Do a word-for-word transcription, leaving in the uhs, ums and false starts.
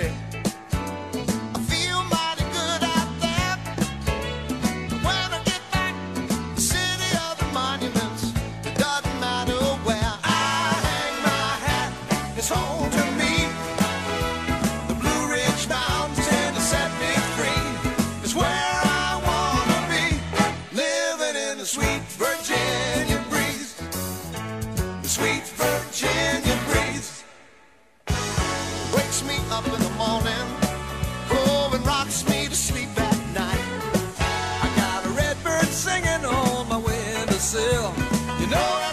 trip. I feel mighty good out there. When I get back to the city of the monuments, it doesn't matter where. I hang my hat, it's home to me. The Blue Ridge Mountains to set me free is where I want to be. Living in the sweet Virginia breeze. The sweet Virginia breeze. Wakes me up in the morning, oh, and rocks me to sleep at night. I got a redbird singing on my windowsill. You know.